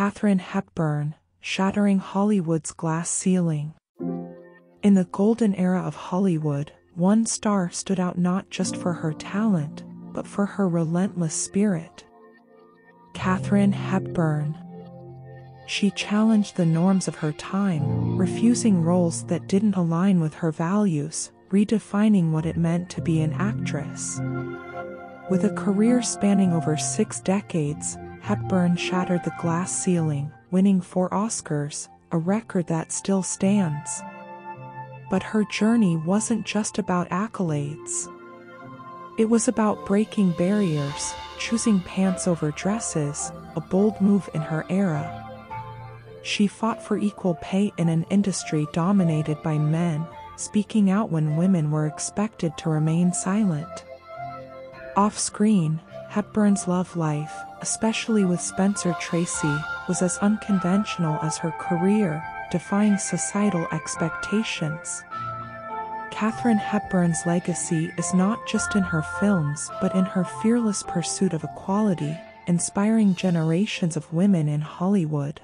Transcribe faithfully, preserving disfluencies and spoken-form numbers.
Katharine Hepburn, shattering Hollywood's glass ceiling. In the golden era of Hollywood, one star stood out not just for her talent, but for her relentless spirit. Katharine Hepburn. She challenged the norms of her time, refusing roles that didn't align with her values, redefining what it meant to be an actress. With a career spanning over six decades, Hepburn shattered the glass ceiling, winning four Oscars, a record that still stands. But her journey wasn't just about accolades. It was about breaking barriers, choosing pants over dresses, a bold move in her era. She fought for equal pay in an industry dominated by men, speaking out when women were expected to remain silent. Off-screen, Hepburn's love life, especially with Spencer Tracy, was as unconventional as her career, defying societal expectations. Katharine Hepburn's legacy is not just in her films but in her fearless pursuit of equality, inspiring generations of women in Hollywood.